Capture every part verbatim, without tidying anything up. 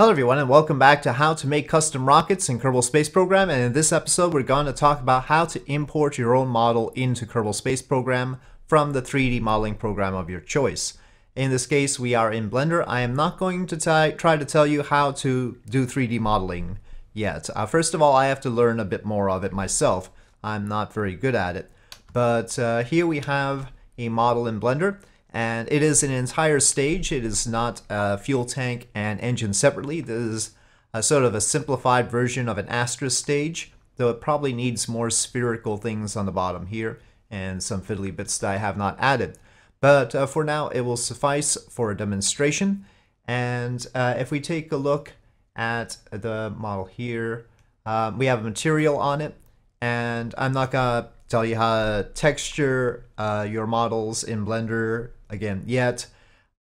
Hello everyone and welcome back to how to make custom rockets in Kerbal Space Program, and in this episode we're going to talk about how to import your own model into Kerbal Space Program from the three D modeling program of your choice. In this case we are in Blender. I am not going to try to tell you how to do three D modeling yet. Uh, first of all, I have to learn a bit more of it myself. I'm not very good at it. But uh, here we have a model in Blender. And it is an entire stage. It is not a fuel tank and engine separately. This is a sort of a simplified version of an Astra stage, though it probably needs more spherical things on the bottom here and some fiddly bits that I have not added. But uh, for now, it will suffice for a demonstration. And uh, if we take a look at the model here, um, we have a material on it, and I'm not going to tell you how to texture uh, your models in Blender again yet,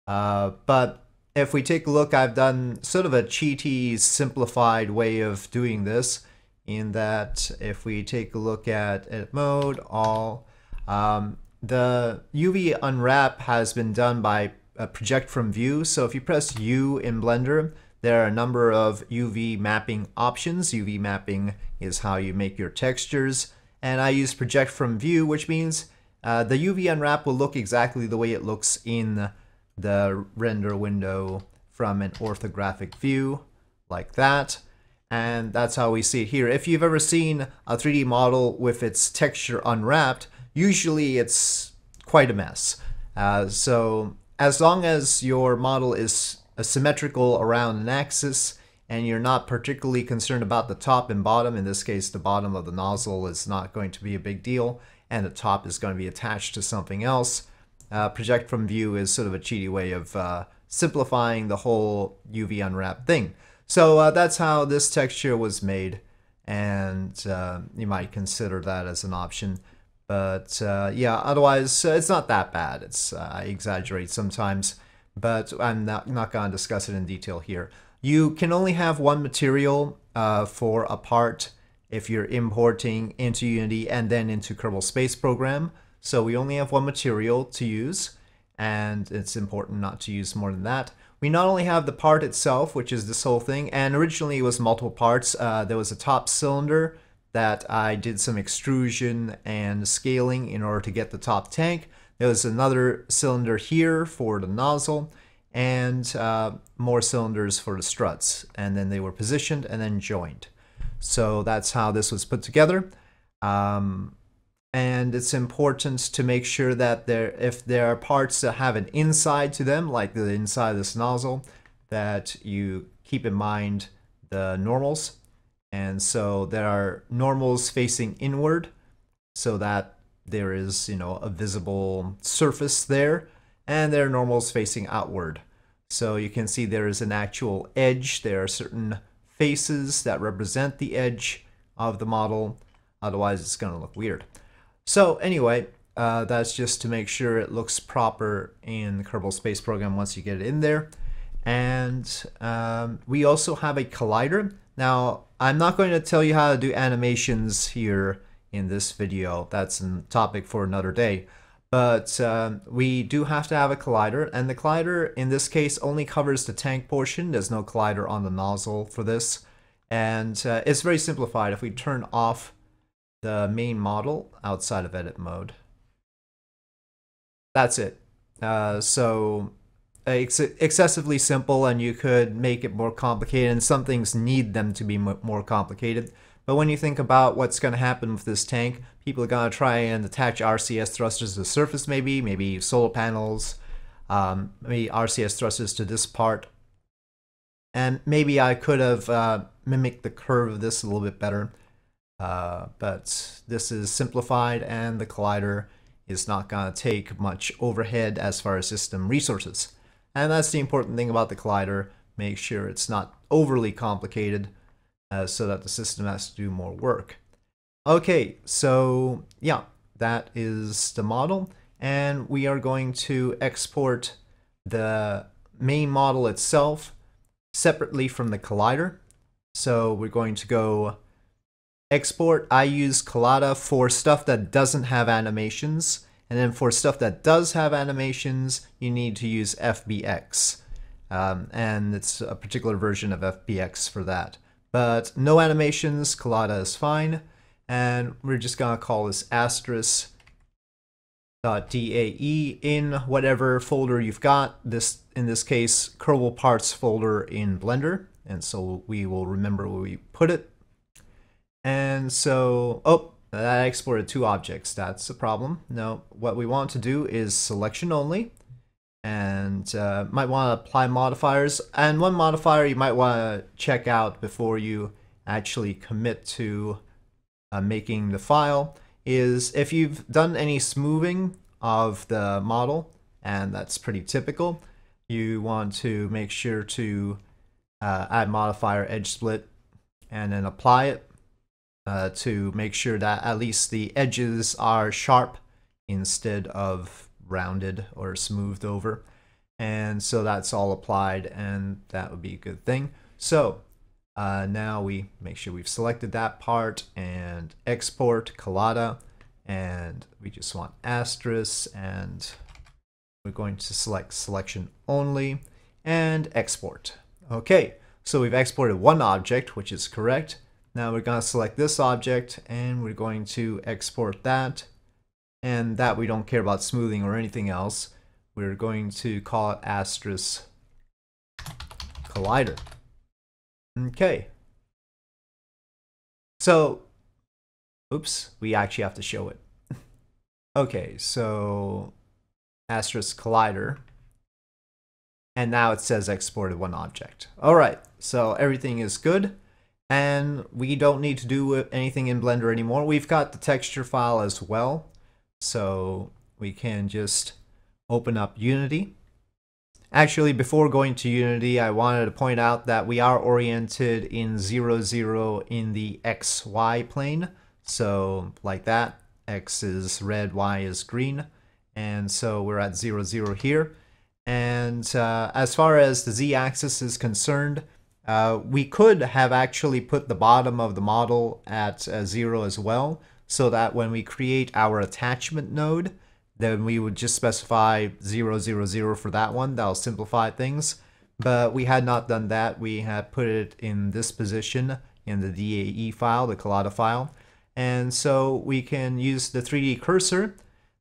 uh, but if we take a look, I've done sort of a cheaty simplified way of doing this, in that if we take a look at edit mode, all, um, the U V unwrap has been done by uh, project from view. So if you press U in Blender, there are a number of U V mapping options. U V mapping is how you make your textures, and I use project from view, which means Uh, the U V unwrap will look exactly the way it looks in the render window from an orthographic view, like that. And that's how we see it here. If you've ever seen a three D model with its texture unwrapped, usually it's quite a mess. Uh, so as long as your model is symmetrical around an axis and you're not particularly concerned about the top and bottom, in this case the bottom of the nozzle is not going to be a big deal, and the top is going to be attached to something else. Uh, project from view is sort of a cheaty way of uh, simplifying the whole U V unwrap thing. So uh, that's how this texture was made, and uh, you might consider that as an option. But uh, yeah, otherwise uh, it's not that bad. It's uh, I exaggerate sometimes, but I'm not, not going to discuss it in detail here. You can only have one material uh, for a part if you're importing into Unity and then into Kerbal Space Program. So we only have one material to use, and it's important not to use more than that. We not only have the part itself, which is this whole thing, and originally it was multiple parts. Uh, there was a top cylinder that I did some extrusion and scaling in order to get the top tank. There was another cylinder here for the nozzle, and uh, more cylinders for the struts. And then they were positioned and then joined. So that's how this was put together, um, and it's important to make sure that there, if there are parts that have an inside to them, like the inside of this nozzle, that you keep in mind the normals. And so there are normals facing inward, so that there is, you know, a visible surface there, and there are normals facing outward. So you can see there is an actual edge. There are certain faces that represent the edge of the model, otherwise it's going to look weird. So anyway, uh, that's just to make sure it looks proper in the Kerbal Space Program once you get it in there. And um, we also have a collider. Now, I'm not going to tell you how to do animations here in this video. That's a topic for another day. But um, we do have to have a collider, and the collider in this case only covers the tank portion. There's no collider on the nozzle for this, and uh, it's very simplified. If we turn off the main model outside of edit mode, that's it. Uh, so it's excessively simple, and you could make it more complicated, and some things need them to be more complicated. But when you think about what's going to happen with this tank, people are going to try and attach R C S thrusters to the surface, maybe, maybe solar panels, um, maybe R C S thrusters to this part. And maybe I could have uh, mimicked the curve of this a little bit better. Uh, but this is simplified, and the collider is not going to take much overhead as far as system resources. And that's the important thing about the collider. Make sure it's not overly complicated, Uh, so that the system has to do more work. Okay, so yeah, that is the model, and we are going to export the main model itself separately from the collider. So we're going to go export. I use Collada for stuff that doesn't have animations, and then for stuff that does have animations, you need to use F B X. um, and it's a particular version of F B X for that. But no animations, Collada is fine, and we're just gonna call this asterisk dot D A E in whatever folder you've got, this in this case Kerbal Parts folder in Blender, and so we will remember where we put it. And so, oh, that exported two objects, that's a problem. Now what we want to do is selection only, and uh, might want to apply modifiers, and one modifier you might want to check out before you actually commit to uh, making the file is if you've done any smoothing of the model, and that's pretty typical, you want to make sure to uh, add modifier edge split and then apply it uh, to make sure that at least the edges are sharp instead of rounded or smoothed over. And so that's all applied, and that would be a good thing. So uh, now we make sure we've selected that part and export Collada, and we just want asterisk, and we're going to select selection only and export. Okay, so we've exported one object, which is correct. Now we're going to select this object and we're going to export that, and that we don't care about smoothing or anything else. We're going to call it asterisk collider. Okay. So, oops, we actually have to show it. Okay, so asterisk collider. And now it says exported one object. All right, so everything is good. And we don't need to do anything in Blender anymore. We've got the texture file as well. So we can just open up Unity. Actually, before going to Unity, I wanted to point out that we are oriented in zero zero in the X Y plane. So like that, X is red, Y is green. And so we're at zero zero here. And uh, as far as the Z axis is concerned, uh, we could have actually put the bottom of the model at uh, zero as well, so that when we create our attachment node, then we would just specify zero zero zero for that one. That'll simplify things. But we had not done that. We had put it in this position in the D A E file, the Collada file. And so we can use the three D cursor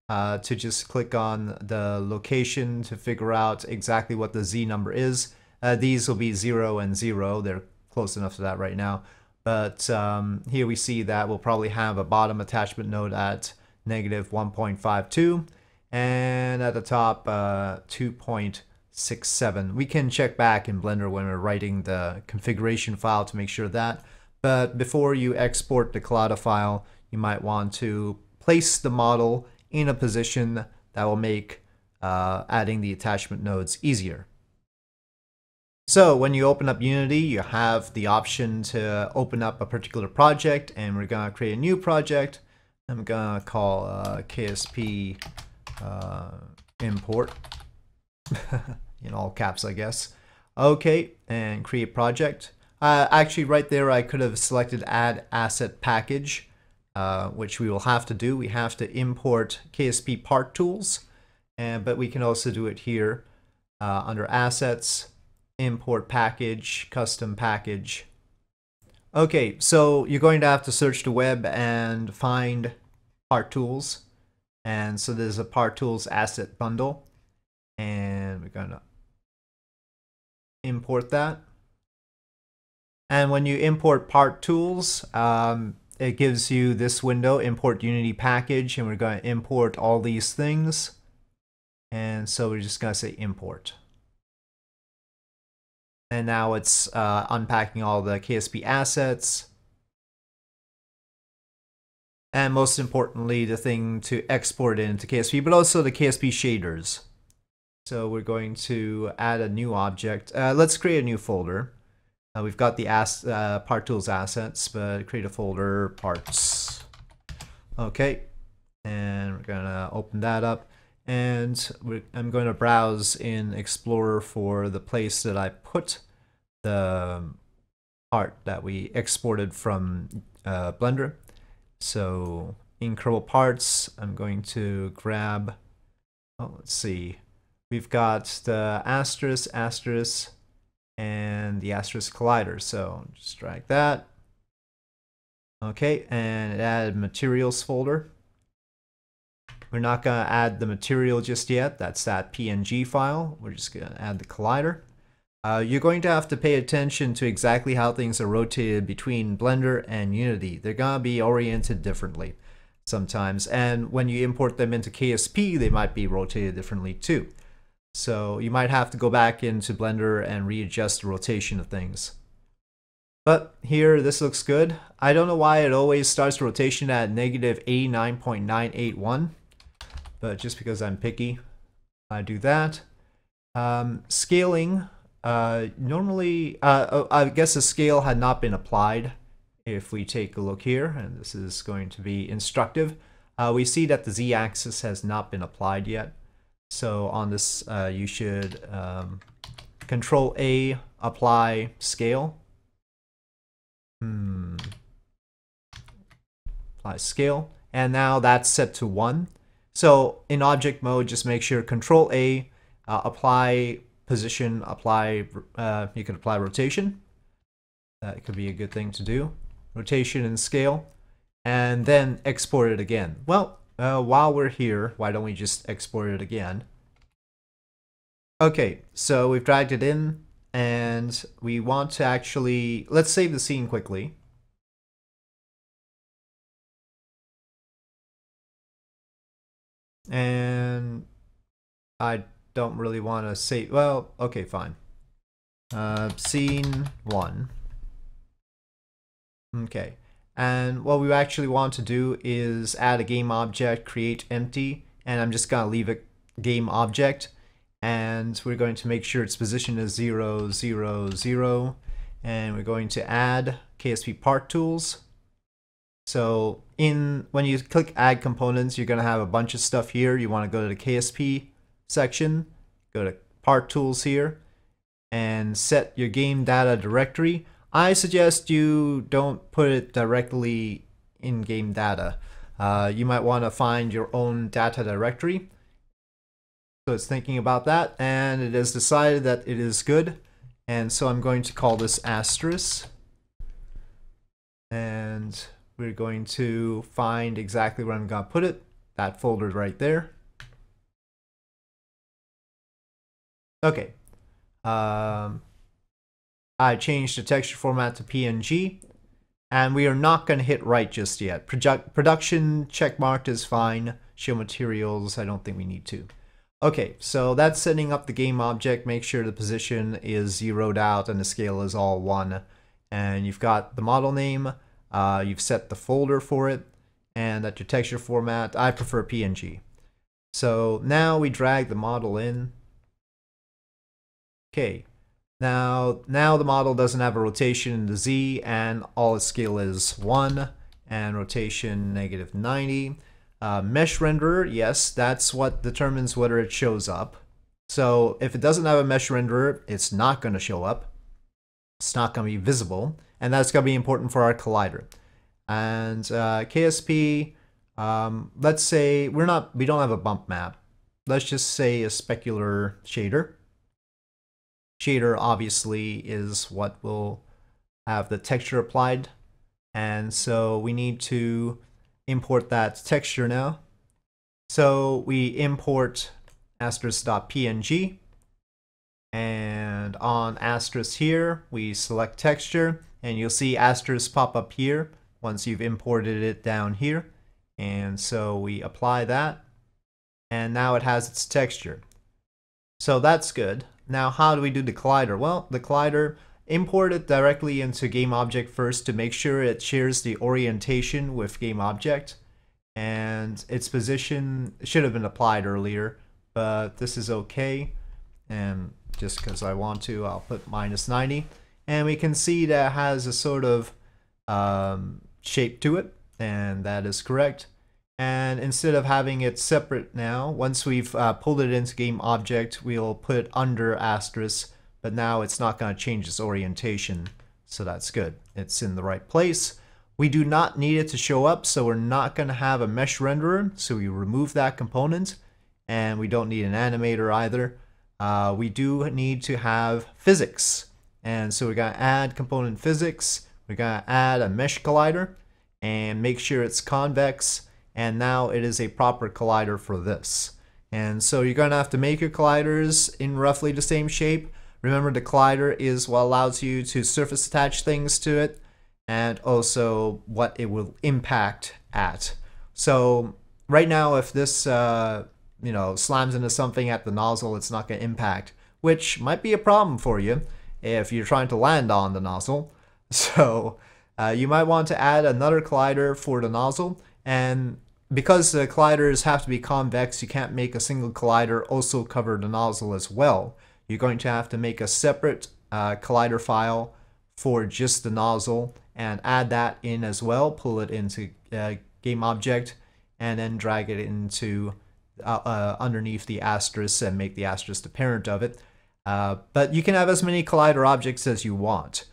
uh, to just click on the location to figure out exactly what the Z number is. Uh, these will be zero and zero. They're close enough to that right now. But um, here we see that we'll probably have a bottom attachment node at negative one point five two and at the top uh, two point six seven. We can check back in Blender when we're writing the configuration file to make sure of that. But before you export the Collada file, you might want to place the model in a position that will make uh, adding the attachment nodes easier. So when you open up Unity, you have the option to open up a particular project, and we're going to create a new project. I'm going to call uh, K S P uh, import, in all caps, I guess. Okay, and create project. Uh, actually, right there, I could have selected add asset package, uh, which we will have to do. We have to import K S P part tools, and, but we can also do it here uh, under assets. Import package, custom package. Okay, so you're going to have to search the web and find Part Tools. And so there's a Part Tools asset bundle. And we're going to import that. And when you import Part Tools, um, it gives you this window, import Unity package. And we're going to import all these things. And so we're just going to say import. And now it's uh, unpacking all the K S P assets. And most importantly, the thing to export into K S P, but also the K S P shaders. So we're going to add a new object. Uh, let's create a new folder. Uh, we've got the ass uh, Part Tools assets, but create a folder, parts. Okay, and we're gonna open that up. And we're, I'm going to browse in Explorer for the place that I put the part that we exported from uh, Blender. So in Kerbal Parts, I'm going to grab, oh, let's see, We've got the asterisk, asterisk, and the asterisk collider. So just drag that. Okay, and it added materials folder. We're not going to add the material just yet. That's that P N G file. We're just going to add the collider. Uh, you're going to have to pay attention to exactly how things are rotated between Blender and Unity. They're going to be oriented differently sometimes. And when you import them into K S P, they might be rotated differently too. So you might have to go back into Blender and readjust the rotation of things. But here, this looks good. I don't know why it always starts rotation at negative eighty-nine point nine eight one. But just because I'm picky, I do that. Um, scaling, uh, normally, uh, I guess the scale had not been applied. If we take a look here, and this is going to be instructive, uh, we see that the z-axis has not been applied yet. So on this, uh, you should um, Control A, apply scale. Hmm. Apply scale, and now that's set to one. So in object mode, just make sure Control A, uh, apply position, apply, uh, you can apply rotation. That could be a good thing to do. Rotation and scale, and then export it again. Well, uh, while we're here, why don't we just export it again? Okay, so we've dragged it in, and we want to actually, let's save the scene quickly. And I don't really want to save. Well, okay, fine. Uh, scene one. Okay, and what we actually want to do is add a game object, create empty, and I'm just going to leave a game object, and we're going to make sure its position is zero, zero, zero, and we're going to add K S P Part Tools. So in when you click Add Components, you're going to have a bunch of stuff here. You want to go to the K S P section, go to Part Tools here, and set your game data directory. I suggest you don't put it directly in game data. Uh, you might want to find your own data directory. So it's thinking about that, and it has decided that it is good. And so I'm going to call this asterisk. And we're going to find exactly where I'm going to put it. That folder right there. Okay. Um, I changed the texture format to P N G. And we are not going to hit right just yet. Project, production checkmarked is fine. Show materials, I don't think we need to. Okay, so that's setting up the game object. Make sure the position is zeroed out and the scale is all one. And you've got the model name. Uh, you've set the folder for it, and at your texture format, I prefer P N G. So now we drag the model in. Okay, now, now the model doesn't have a rotation in the Z, and all its scale is one, and rotation negative ninety. Uh, mesh renderer, yes, that's what determines whether it shows up. So if it doesn't have a mesh renderer, it's not going to show up. It's not going to be visible. And that's going to be important for our collider. And uh, K S P, um, let's say we're not, we don't have a bump map. Let's just say a specular shader. Shader obviously is what will have the texture applied. And so we need to import that texture now. So we import asterisk.png. And on asterisk here, we select texture. And you'll see asterisk pop up here once you've imported it down here. And so we apply that. And now it has its texture. So that's good. Now how do we do the collider? Well, the collider, import it directly into game object first to make sure it shares the orientation with game object. And its position should have been applied earlier, but this is okay. And just because I want to, I'll put minus ninety. And we can see that it has a sort of um, shape to it, and that is correct. And instead of having it separate now, once we've uh, pulled it into game object, we'll put it under asterisk, but now it's not going to change its orientation, so that's good. It's in the right place. We do not need it to show up, so we're not going to have a mesh renderer, so we remove that component, and we don't need an animator either. Uh, we do need to have physics. And so we gotta add component physics, we gotta add a mesh collider and make sure it's convex, and now it is a proper collider for this. And so you're gonna have to make your colliders in roughly the same shape. Remember, the collider is what allows you to surface attach things to it, and also what it will impact at. So right now, if this uh, you know, slams into something at the nozzle, it's not gonna impact, which might be a problem for you if you're trying to land on the nozzle. So uh, you might want to add another collider for the nozzle, and because the colliders have to be convex, you can't make a single collider also cover the nozzle as well. You're going to have to make a separate uh, collider file for just the nozzle and add that in as well, pull it into uh, game object and then drag it into uh, uh, underneath the asterisk and make the asterisk the parent of it. Uh, but you can have as many collider objects as you want,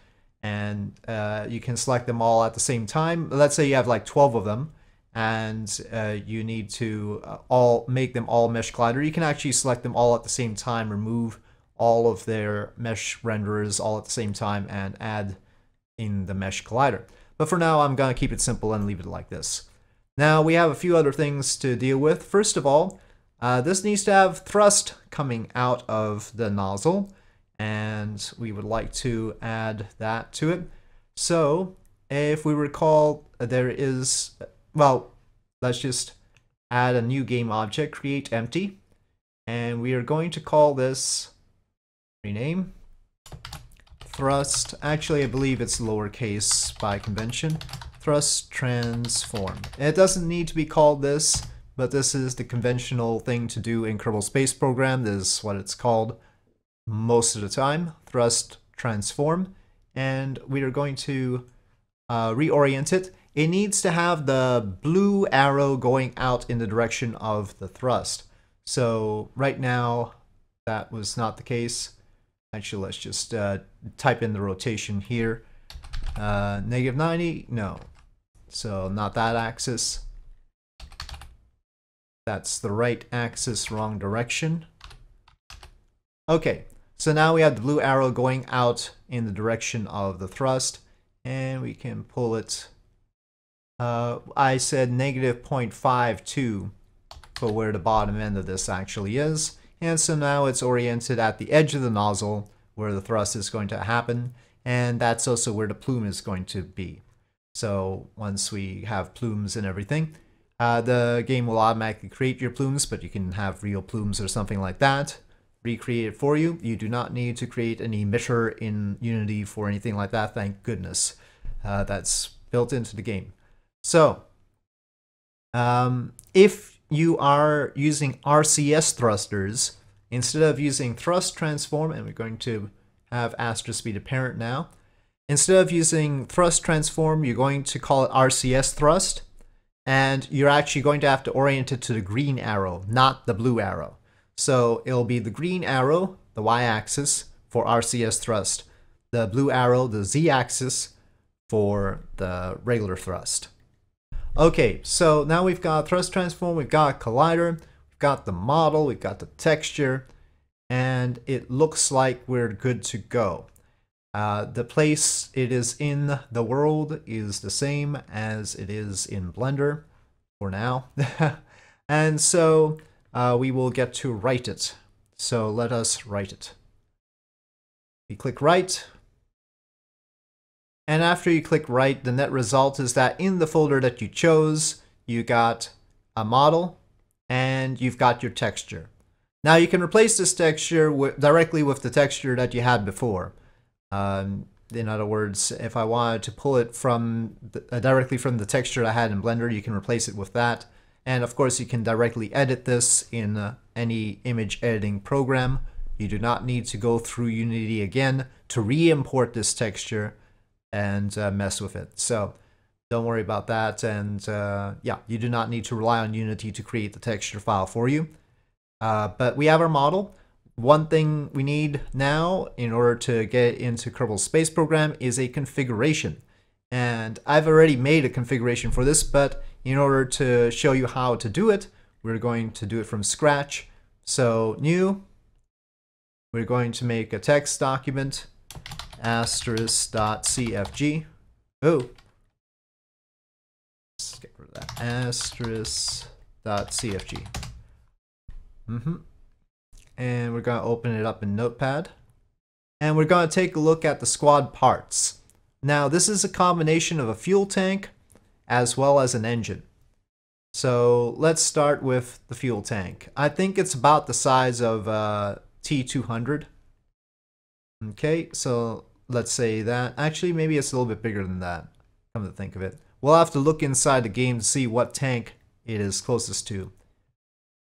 and uh, you can select them all at the same time. Let's say you have like twelve of them, and uh, you need to uh, all make them all mesh collider. You can actually select them all at the same time, remove all of their mesh renderers all at the same time, and add in the mesh collider. But for now, I'm gonna keep it simple and leave it like this. Now we have a few other things to deal with. First of all, uh, this needs to have thrust coming out of the nozzle, and we would like to add that to it. So if we recall, there is, well, let's just add a new game object, create empty, and we are going to call this rename thrust. Actually, I believe it's lowercase by convention. Thrust transform. It doesn't need to be called this, but this is the conventional thing to do in Kerbal Space Program. This is what it's called most of the time, thrust transform. And we are going to uh, reorient it. It needs to have the blue arrow going out in the direction of the thrust. So right now, that was not the case. Actually, let's just uh, type in the rotation here. Uh, negative ninety, no. So not that axis. That's the right axis, wrong direction. Okay, so now we have the blue arrow going out in the direction of the thrust, and we can pull it. Uh, I said negative zero point five two for where the bottom end of this actually is. And so now it's oriented at the edge of the nozzle where the thrust is going to happen, and that's also where the plume is going to be. So once we have plumes and everything, uh, the game will automatically create your plumes, but you can have real plumes or something like that recreate it for you. You do not need to create an emitter in Unity for anything like that, thank goodness. Uh, that's built into the game. So um, if you are using R C S thrusters, instead of using thrust transform, and we're going to have asterisk be the parent now, instead of using thrust transform, you're going to call it R C S thrust, and you're actually going to have to orient it to the green arrow, not the blue arrow. So it'll be the green arrow, the y-axis, for R C S thrust, the blue arrow, the z-axis, for the regular thrust. Okay, so now we've got thrust transform, we've got collider, we've got the model, we've got the texture, and it looks like we're good to go. Uh, the place it is in the world is the same as it is in Blender for now. And so uh, we will get to write it. So let us write it. We click write. And after you click write, the net result is that in the folder that you chose, you got a model and you've got your texture. Now you can replace this texture with, directly with the texture that you had before. Um, in other words, if I wanted to pull it from the, uh, directly from the texture I had in Blender, you can replace it with that. And of course, you can directly edit this in uh, any image editing program. You do not need to go through Unity again to re-import this texture and uh, mess with it. So don't worry about that. And uh, yeah, you do not need to rely on Unity to create the texture file for you. Uh, but we have our model. One thing we need now in order to get into Kerbal Space Program is a configuration. And I've already made a configuration for this, but in order to show you how to do it, we're going to do it from scratch. So new, we're going to make a text document, asterisk dot C F G. Oh, let's get rid of that. asterisk dot C F G. Mm-hmm. And we're going to open it up in Notepad. And we're going to take a look at the SQUAD parts. Now, this is a combination of a fuel tank as well as an engine. So let's start with the fuel tank. I think it's about the size of uh, T two hundred. Okay, so let's say that. Actually, maybe it's a little bit bigger than that, come to think of it. We'll have to look inside the game to see what tank it is closest to.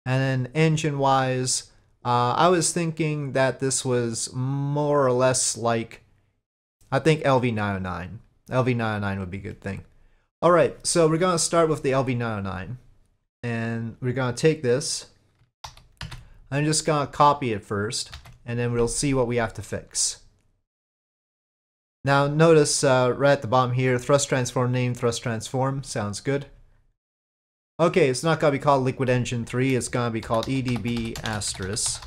And then engine-wise, Uh, I was thinking that this was more or less like, I think L V nine oh nine. L V nine oh nine would be a good thing. Alright, so we're going to start with the L V nine oh nine. And we're going to take this. I'm just going to copy it first. And then we'll see what we have to fix. Now notice uh, right at the bottom here, thrust transform name, thrust transform. Sounds good. Okay, it's not going to be called Liquid Engine three, it's going to be called E D B asterisk.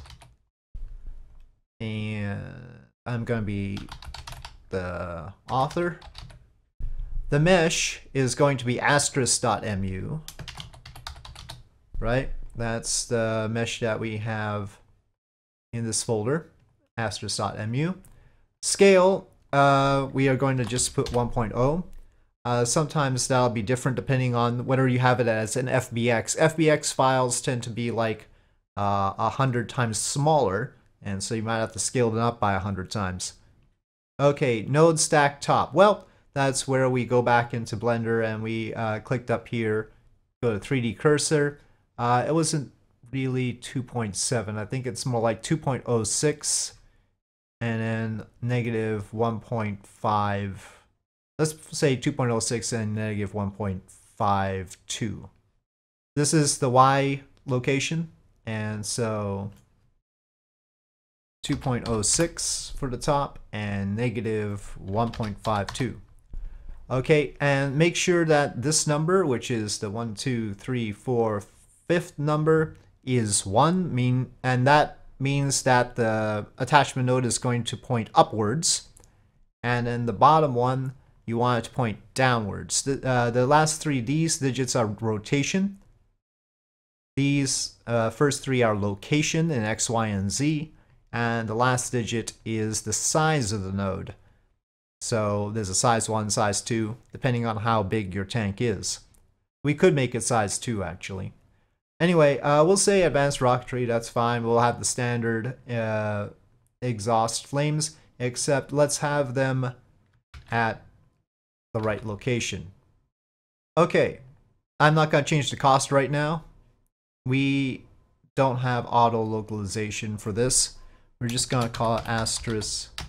And I'm going to be the author. The mesh is going to be asterisk dot M U. Right? That's the mesh that we have in this folder, asterisk dot M U. Scale, uh, we are going to just put one point oh. Uh, sometimes that'll be different depending on whether you have it as an F B X. F B X files tend to be like uh, one hundred times smaller, and so you might have to scale them up by one hundred times. Okay, node stack top. Well, that's where we go back into Blender and we uh, clicked up here, go to three D cursor. Uh, it wasn't really two point seven, I think it's more like two point oh six, and then negative one point five. Let's say two point oh six and negative one point five two. This is the Y location, and so two point oh six for the top and negative one point five two. Okay, and make sure that this number, which is the one, two, three, four, fifth number, is one, mean, and that means that the attachment node is going to point upwards, and then the bottom one, you want it to point downwards. The, uh, the last three D's digits are rotation. These uh, first three are location in X, Y, and Z. And the last digit is the size of the node. So there's a size one, size two, depending on how big your tank is. We could make it size two, actually. Anyway, uh, we'll say advanced rocketry, that's fine. We'll have the standard uh, exhaust flames, except let's have them at the right location. Okay, I'm not going to change the cost right now. We don't have auto localization for this. We're just going to call it asterisk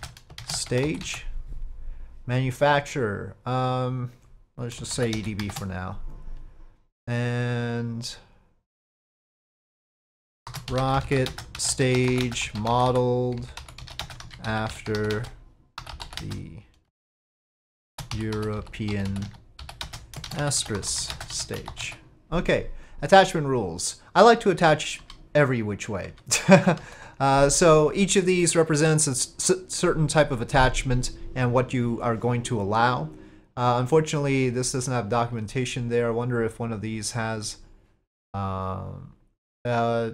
stage. Manufacturer, um, let's just say E D B for now. And rocket stage modeled after the European asterisk stage. Okay, attachment rules. I like to attach every which way. uh, so each of these represents a certain type of attachment and what you are going to allow. Uh, unfortunately, this doesn't have documentation there. I wonder if one of these has. Um, uh,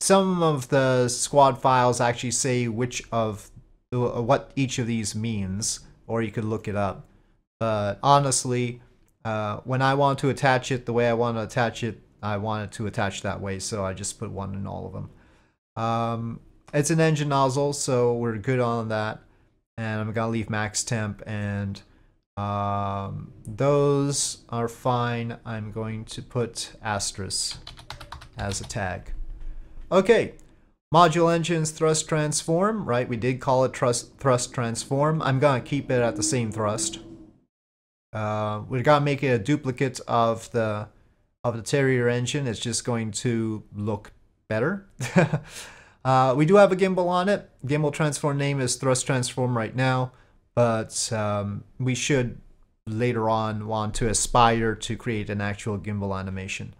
some of the SQUAD files actually say which of uh, what each of these means, or you could look it up. But honestly, uh, when I want to attach it the way I want to attach it, I want it to attach that way, so I just put one in all of them. Um, it's an engine nozzle, so we're good on that. And I'm going to leave max temp, and um, those are fine. I'm going to put asterisk as a tag. Okay, module engines thrust transform, right? We did call it thrust, thrust transform. I'm going to keep it at the same thrust. Uh, we're gonna make it a duplicate of the of the Terrier engine. It's just going to look better. uh, we do have a gimbal on it. Gimbal transform name is thrust transform right now, but um, we should later on want to aspire to create an actual gimbal animation.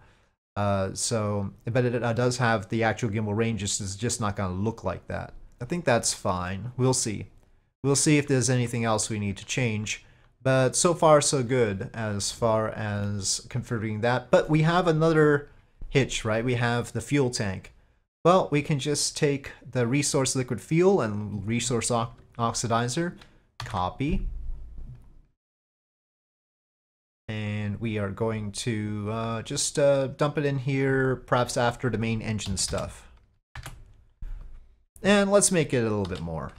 Uh, so, but it uh, does have the actual gimbal ranges. It's just not going to look like that. I think that's fine. We'll see. We'll see if there's anything else we need to change. But so far, so good as far as configuring that. But we have another hitch, right? We have the fuel tank. Well, we can just take the resource liquid fuel and resource oxidizer, copy. And we are going to uh, just uh, dump it in here, perhaps after the main engine stuff. And let's make it a little bit more.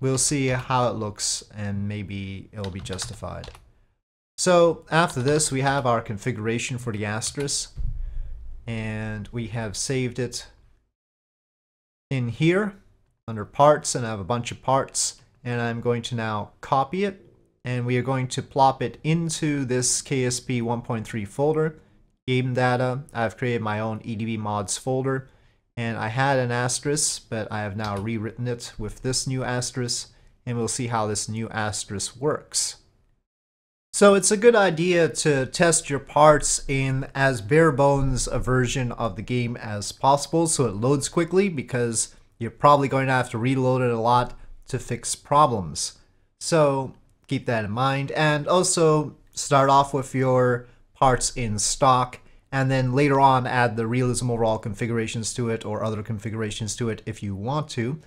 We'll see how it looks, and maybe it'll be justified. So after this, we have our configuration for the Astra, and we have saved it in here under parts, and I have a bunch of parts, and I'm going to now copy it, and we are going to plop it into this K S P one point three folder, game data. I've created my own E D B mods folder. And I had an asterisk, but I have now rewritten it with this new asterisk, and we'll see how this new asterisk works. So it's a good idea to test your parts in as bare bones a version of the game as possible so it loads quickly, because you're probably going to have to reload it a lot to fix problems. So keep that in mind, and also start off with your parts in stock, and then later on add the realism overall configurations to it, or other configurations to it if you want to,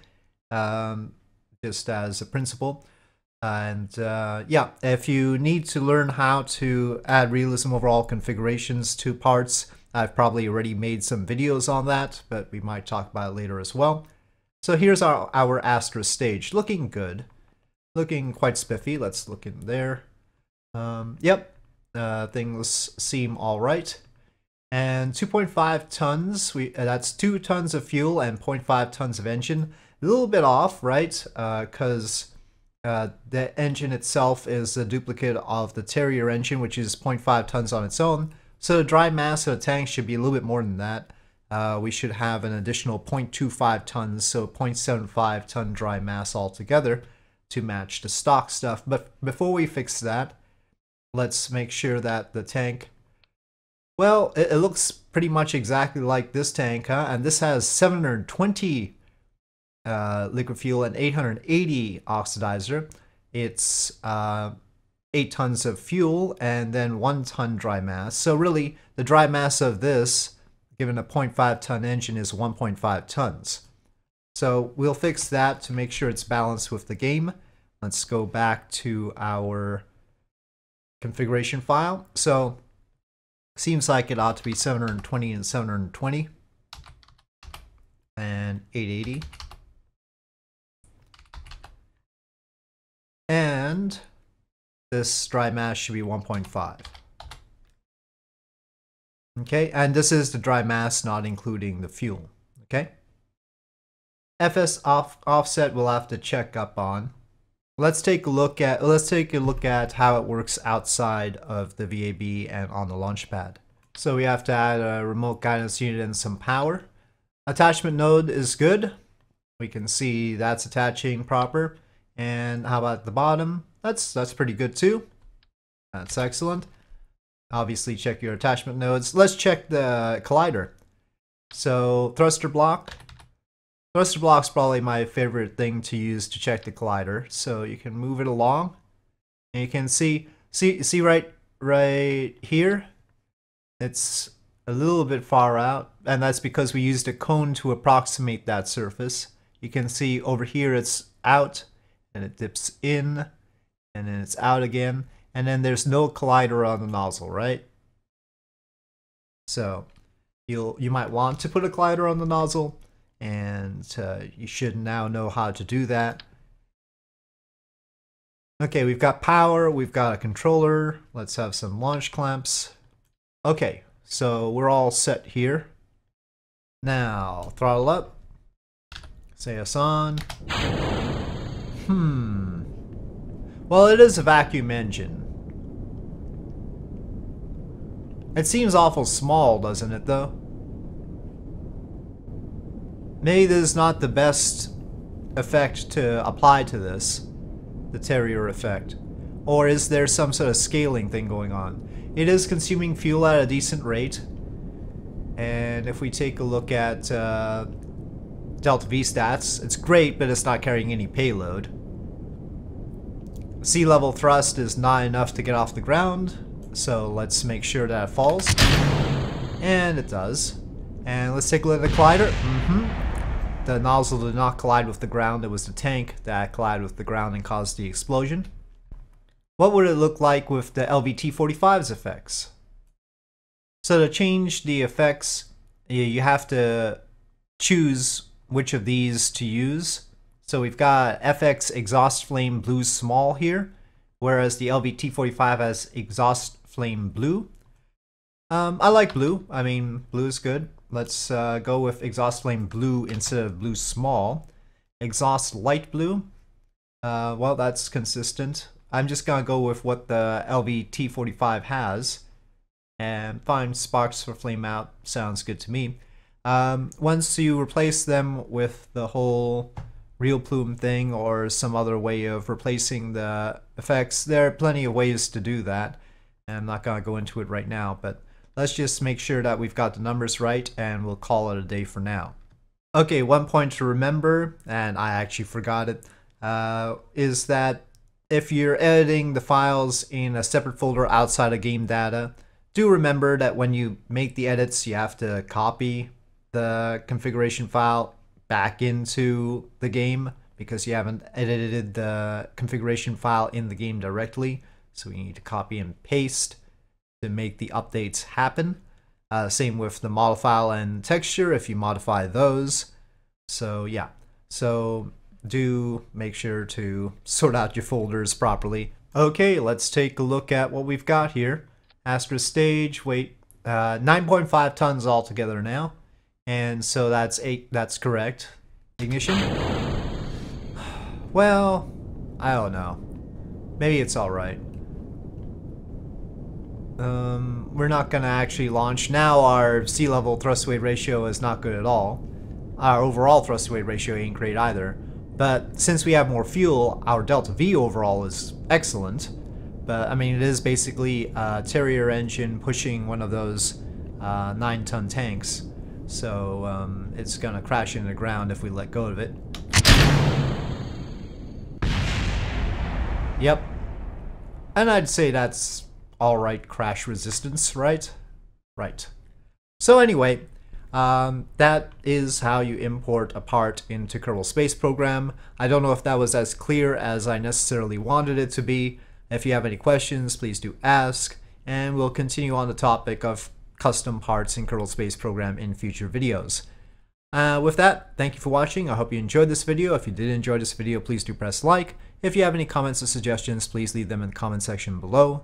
um, just as a principle. And uh, yeah, if you need to learn how to add realism overall configurations to parts, I've probably already made some videos on that, but we might talk about it later as well. So here's our, our Astra stage, looking good, looking quite spiffy. Let's look in there. Um, yep, uh, things seem all right. And two point five tons, we uh, that's two tons of fuel and zero point five tons of engine. A little bit off, right? Because uh, uh, the engine itself is a duplicate of the Terrier engine, which is zero point five tons on its own. So the dry mass of the tank should be a little bit more than that. Uh, we should have an additional zero point two five tons, so zero point seven five ton dry mass altogether to match the stock stuff. But before we fix that, let's make sure that the tank... Well, it looks pretty much exactly like this tank, huh? And this has seven hundred twenty uh, liquid fuel and eight hundred eighty oxidizer. It's uh, eight tons of fuel and then one ton dry mass. So really, the dry mass of this, given a zero point five ton engine, is one point five tons. So we'll fix that to make sure it's balanced with the game. Let's go back to our configuration file. So... seems like it ought to be seven hundred twenty and seven hundred twenty and eight eighty. And this dry mass should be one point five. Okay, and this is the dry mass not including the fuel. Okay. F S off offset we'll have to check up on. Let's take a look at let's take a look at how it works outside of the V A B and on the launch pad. So we have to add a remote guidance unit and some power. Attachment node is good. We can see that's attaching proper. And how about the bottom? That's that's pretty good too. That's excellent. Obviously check your attachment nodes. Let's check the collider. So thruster block. Thruster block's probably my favorite thing to use to check the collider. So you can move it along, and you can see see see right right here. It's a little bit far out, and that's because we used a cone to approximate that surface. You can see over here it's out, and it dips in, and then it's out again, and then there's no collider on the nozzle, right? So you'll you might want to put a collider on the nozzle. And uh, you should now know how to do that. Okay, we've got power, we've got a controller, let's have some launch clamps. Okay, so we're all set here. Now, throttle up, say us on. Hmm. Well, it is a vacuum engine. It seems awful small, doesn't it, though? Maybe this is not the best effect to apply to this, the Terrier effect. Or is there some sort of scaling thing going on? It is consuming fuel at a decent rate. And if we take a look at uh, Delta V stats, it's great, but it's not carrying any payload. Sea level thrust is not enough to get off the ground, so let's make sure that it falls. And it does. And let's take a look at the collider. Mm-hmm. The nozzle did not collide with the ground, it was the tank that collided with the ground and caused the explosion. What would it look like with the L V T forty-five's effects? So to change the effects, you have to choose which of these to use. So we've got F X Exhaust Flame Blue Small here, whereas the L V T forty-five has Exhaust Flame Blue. Um, I like blue. I mean, blue is good. Let's uh, go with Exhaust Flame Blue instead of Blue Small. Exhaust Light Blue. Uh, well, that's consistent. I'm just going to go with what the L V T forty-five has. And fine, sparks for flame out. Sounds good to me. Um, once you replace them with the whole real plume thing or some other way of replacing the effects, there are plenty of ways to do that, and I'm not going to go into it right now, but let's just make sure that we've got the numbers right and we'll call it a day for now. Okay, one point to remember, and I actually forgot it, uh, is that if you're editing the files in a separate folder outside of game data, do remember that when you make the edits you have to copy the configuration file back into the game, because you haven't edited the configuration file in the game directly, so we need to copy and paste to make the updates happen. Uh, same with the model file and texture if you modify those. So yeah, so do make sure to sort out your folders properly. Okay, let's take a look at what we've got here. Astra stage weight uh, nine point five tons altogether now. And so that's eight, that's correct. Ignition? Well, I don't know. Maybe it's alright. Um, we're not gonna actually launch. Now our sea level thrust weight ratio is not good at all. Our overall thrust weight ratio ain't great either. But since we have more fuel, our Delta V overall is excellent. But I mean, it is basically a Terrier engine pushing one of those uh, nine ton tanks. So um, it's gonna crash into the ground if we let go of it. Yep. And I'd say that's alright crash resistance, right? Right. So anyway, um, that is how you import a part into Kerbal Space Program. I don't know if that was as clear as I necessarily wanted it to be. If you have any questions, please do ask, and we'll continue on the topic of custom parts in Kerbal Space Program in future videos. Uh, with that, thank you for watching. I hope you enjoyed this video. If you did enjoy this video, please do press like. If you have any comments or suggestions, please leave them in the comment section below,